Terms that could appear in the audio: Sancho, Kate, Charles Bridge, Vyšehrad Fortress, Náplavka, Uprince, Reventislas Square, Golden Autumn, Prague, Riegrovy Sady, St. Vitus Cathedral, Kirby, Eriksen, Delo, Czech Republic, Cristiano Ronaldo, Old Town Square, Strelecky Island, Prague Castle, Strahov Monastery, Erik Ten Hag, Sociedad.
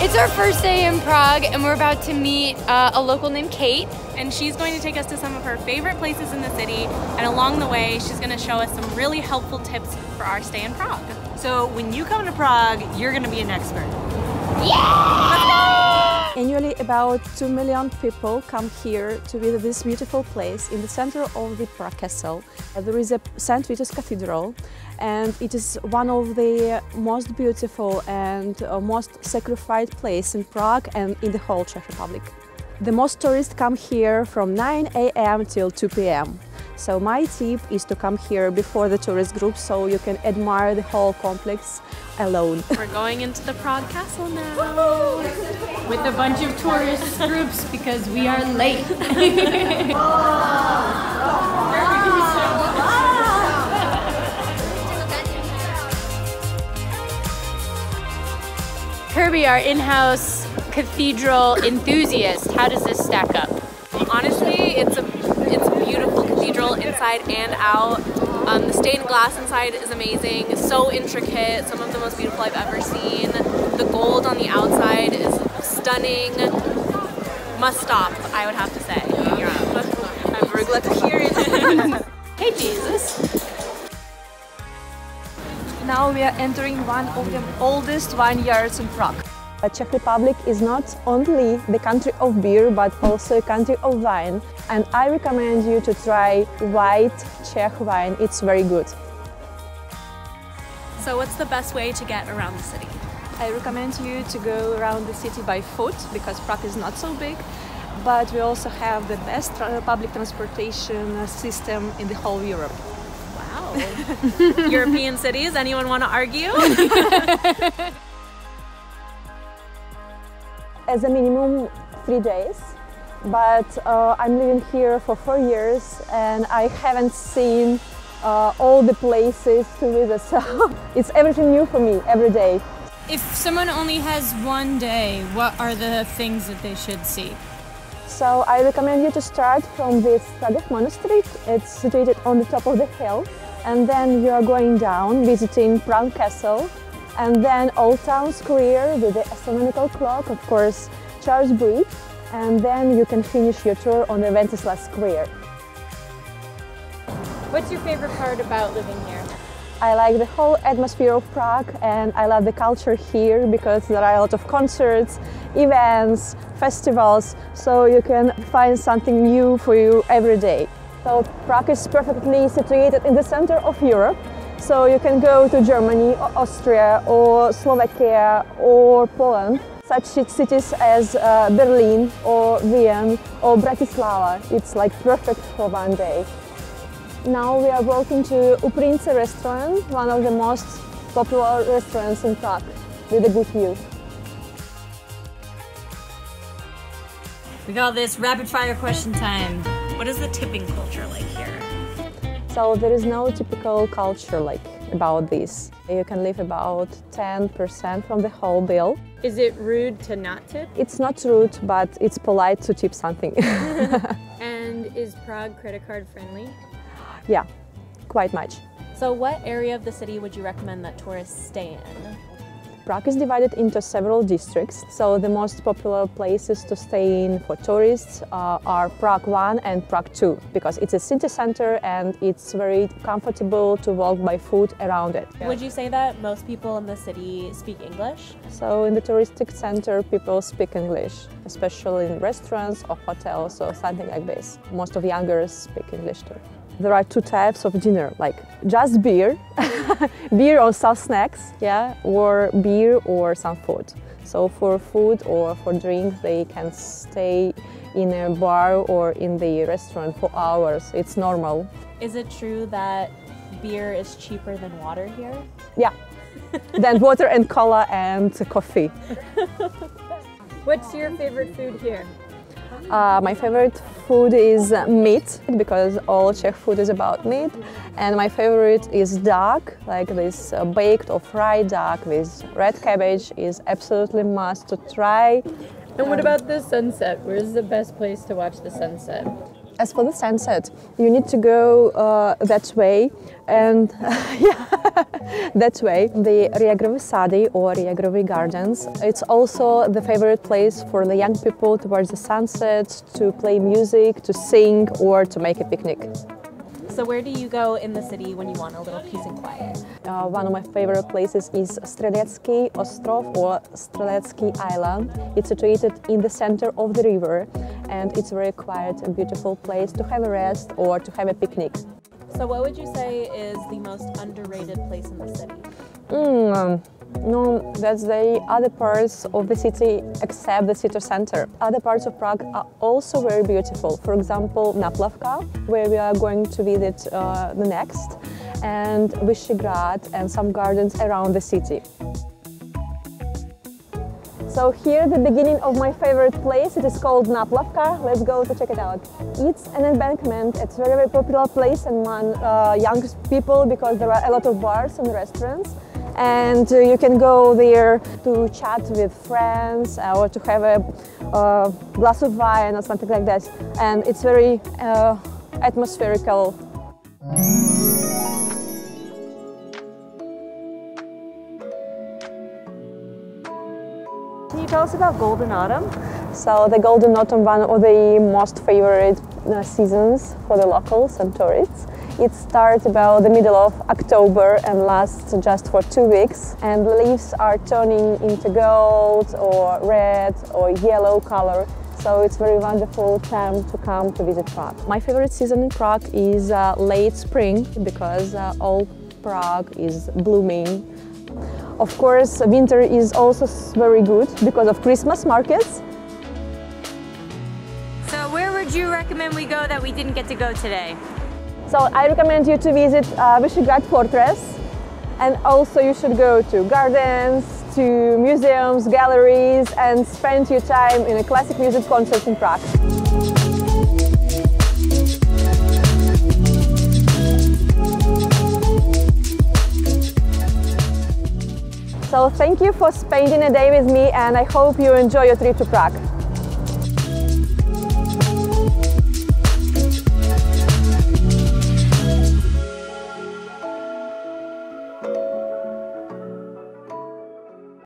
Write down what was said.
It's our first day in Prague and we're about to meet a local named Kate. And she's going to take us to some of her favorite places in the city, and along the way she's going to show us some really helpful tips for our stay in Prague. So when you come to Prague, you're going to be an expert. Yeah! Annually about 2 million people come here to visit this beautiful place in the center of the Prague Castle. There is a St. Vitus Cathedral, and it is one of the most beautiful and most sacrificed place in Prague and in the whole Czech Republic. The most tourists come here from 9 a.m. till 2 p.m. So my tip is to come here before the tourist group so you can admire the whole complex alone. We're going into the Prague Castle now with a bunch of tourist groups because we are late. Kirby, our in-house cathedral enthusiast, how does this stack up? Honestly, it's a beautiful cathedral inside and out. The stained glass inside is amazing, so intricate, some of the most beautiful I've ever seen. The gold on the outside is stunning. Must stop, I would have to say. I'm very glad to hear it. Hey Jesus! Now we are entering one of the oldest vineyards in Prague. The Czech Republic is not only the country of beer, but also a country of wine. And I recommend you to try white Czech wine. It's very good. So what's the best way to get around the city? I recommend you to go around the city by foot, because Prague is not so big. But we also have the best public transportation system in the whole Europe. European cities, anyone want to argue? As a minimum 3 days, but I'm living here for 4 years and I haven't seen all the places to visit, so it's everything new for me every day. If someone only has 1 day, what are the things that they should see? So I recommend you to start from this Strahov Monastery. It's situated on the top of the hill. And then you are going down, visiting Prague Castle, and then Old Town Square with the astronomical clock, of course, Charles Bridge, and then you can finish your tour on Reventislas Square. What's your favorite part about living here? I like the whole atmosphere of Prague, and I love the culture here because there are a lot of concerts, events, festivals, so you can find something new for you every day. So Prague is perfectly situated in the center of Europe, so you can go to Germany or Austria or Slovakia or Poland. Such cities as Berlin or Vienna or Bratislava, it's like perfect for 1 day. Now we are walking to Uprince restaurant, one of the most popular restaurants in Prague, with a good view. We call this rapid fire question time. What is the tipping culture like here? So there is no typical culture like about this. You can leave about 10% from the whole bill. Is it rude to not tip? It's not rude, but it's polite to tip something. And is Prague credit card friendly? Yeah, quite much. So what area of the city would you recommend that tourists stay in? Prague is divided into several districts, so the most popular places to stay in for tourists are Prague 1 and Prague 2, because it's a city center and it's very comfortable to walk by foot around it. Yeah. Would you say that most people in the city speak English? So in the touristic center, people speak English, especially in restaurants or hotels or something like this. Most of youngers speak English too. There are 2 types of dinner, like just beer, beer or some snacks, yeah, or beer or some food. So for food or for drink, they can stay in a bar or in the restaurant for hours. It's normal. Is it true that beer is cheaper than water here? Yeah, than water and cola and coffee. What's your favorite food here? My favorite food is meat, because all Czech food is about meat, and my favorite is duck, like this baked or fried duck with red cabbage is absolutely must to try. And what about the sunset? Where's the best place to watch the sunset? As for the sunset, you need to go that way, and yeah, that way. The Riegrovy Sady or Riegrovy Gardens, it's also the favorite place for the young people to watch the sunset, to play music, to sing or to make a picnic. So where do you go in the city when you want a little peace and quiet? One of my favorite places is Strelecky Ostrov or Strelecky Island. It's situated in the center of the river, and it's a very quiet and beautiful place to have a rest or to have a picnic. So what would you say is the most underrated place in the city? No, that's the other parts of the city except the city center. Other parts of Prague are also very beautiful. For example, Náplavka, where we are going to visit the next, and Vyšehrad and some gardens around the city. So here the beginning of my favorite place, it is called Náplavka. Let's go to check it out. It's an embankment, it's a very, very popular place among young people because there are a lot of bars and restaurants. And you can go there to chat with friends or to have a glass of wine or something like that. And it's very atmospherical. Can you tell us about Golden Autumn? So the Golden Autumn, one of the most favorite seasons for the locals and tourists. It starts about the middle of October and lasts just for 2 weeks, and the leaves are turning into gold or red or yellow color. So it's a very wonderful time to come to visit Prague. My favorite season in Prague is late spring, because all Prague is blooming. Of course, winter is also very good because of Christmas markets. So where would you recommend we go that we didn't get to go today? So I recommend you to visit Vyšehrad Fortress, and also you should go to gardens, to museums, galleries, and spend your time in a classic music concert in Prague. So thank you for spending a day with me, and I hope you enjoy your trip to Prague.